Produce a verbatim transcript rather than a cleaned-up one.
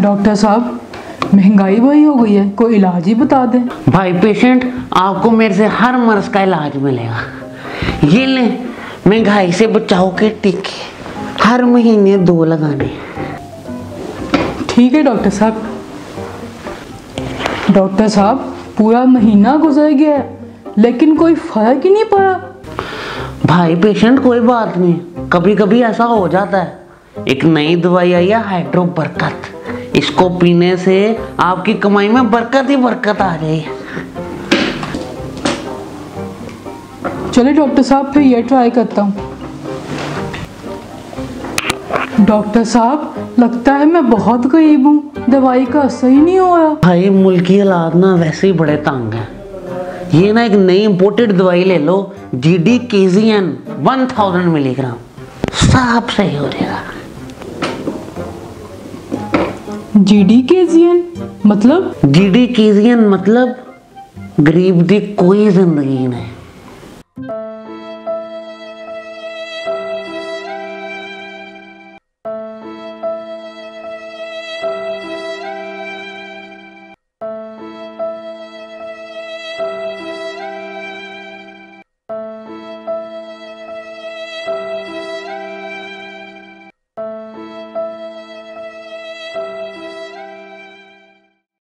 Doctor साहब महंगाई वही हो गई है, कोई इलाज ही बता दें। भाई पेशेंट, आपको मेरे से हर मर्ज का इलाज मिलेगा। ये ले महंगाई से बचाव के टीके, हर महीने दो लगाने। ठीक है डॉक्टर साहब। डॉक्टर साहब पूरा महीना गुजर गया लेकिन कोई फर्क ही नहीं पड़ा। भाई पेशेंट कोई बात नहीं, कभी कभी ऐसा हो जाता है। एक नई दवाई आई है हाइड्रो बरकत, इसको पीने से आपकी कमाई में बरकत ही बरकत आ जाएगी। चलिए डॉक्टर साहब फिर ये ट्राई करता हूँ। डॉक्टर साहब लगता है मैं बहुत गरीब हूँ, दवाई का असर ही नहीं हो रहा। भाई मुल्क की हालात ना वैसे ही बड़े तंग है। ये ना एक नई इम्पोर्टेड दवाई ले लो, जी D K G N one thousand milligram, साफ सही हो जाएगा। जी डी के जी एन मतलब? जी डी के जी एन मतलब गरीब दी कोई जिंदगी नहीं।